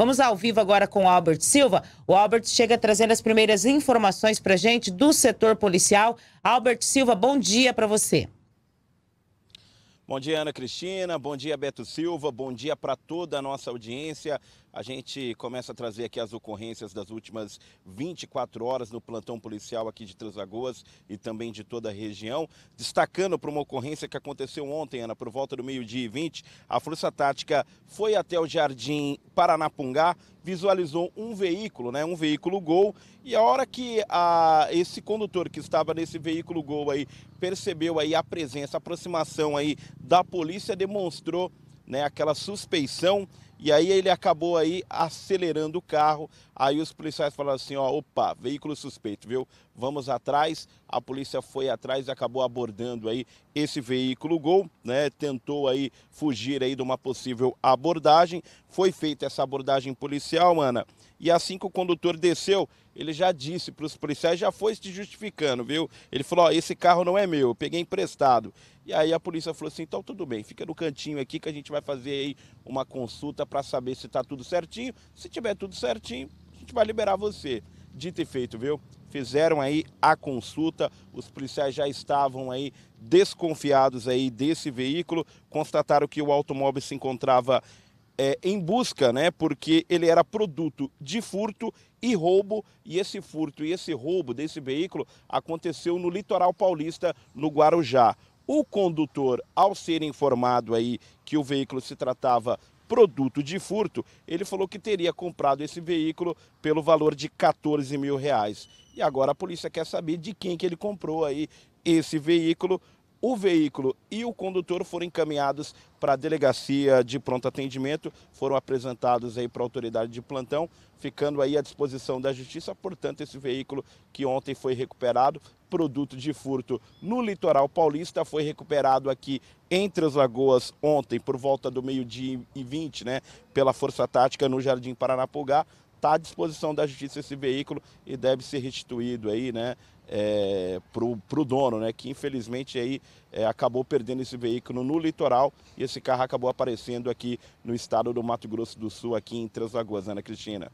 Vamos ao vivo agora com o Albert Silva. O Albert chega trazendo as primeiras informações para a gente do setor policial. Albert Silva, bom dia para você. Bom dia, Ana Cristina. Bom dia, Beto Silva. Bom dia para toda a nossa audiência. A gente começa a trazer aqui as ocorrências das últimas 24 horas no plantão policial aqui de Três Lagoas e também de toda a região. Destacando para uma ocorrência que aconteceu ontem, Ana, por volta do meio-dia e 20, a Força Tática foi até o Jardim Paranapungá, visualizou um veículo, um veículo Gol, e a hora que esse condutor que estava nesse veículo Gol aí percebeu aí a presença, a aproximação aí da polícia, demonstrou aquela suspeição. E aí ele acabou aí acelerando o carro, aí os policiais falaram assim, ó, opa, veículo suspeito, viu? Vamos atrás, a polícia foi atrás e acabou abordando aí esse veículo Gol, tentou aí fugir aí de uma possível abordagem, foi feita essa abordagem policial, Ana, e assim que o condutor desceu, ele já disse para os policiais, já foi se justificando, viu? Ele falou, ó, esse carro não é meu, eu peguei emprestado. E aí a polícia falou assim, então tudo bem, fica no cantinho aqui que a gente vai fazer aí uma consulta para saber se está tudo certinho. Se tiver tudo certinho, a gente vai liberar você. Dito e feito, viu? Fizeram aí a consulta, os policiais já estavam aí desconfiados aí desse veículo, constataram que o automóvel se encontrava em busca, porque ele era produto de furto e roubo, e esse furto e esse roubo desse veículo aconteceu no litoral paulista, no Guarujá. O condutor, ao ser informado aí que o veículo se tratava produto de furto, ele falou que teria comprado esse veículo pelo valor de R$14 mil. E agora a polícia quer saber de quem que ele comprou aí esse veículo. O veículo e o condutor foram encaminhados para a delegacia de pronto atendimento, foram apresentados aí para a autoridade de plantão, ficando aí à disposição da justiça. Portanto, esse veículo que ontem foi recuperado, produto de furto no litoral paulista, foi recuperado aqui em Três Lagoas ontem, por volta do meio-dia e 20, pela Força Tática no Jardim Paranapungá. Está à disposição da justiça esse veículo e deve ser restituído aí, para o dono, que infelizmente aí acabou perdendo esse veículo no litoral e esse carro acabou aparecendo aqui no estado do Mato Grosso do Sul, aqui em Três Lagoas, Ana Cristina.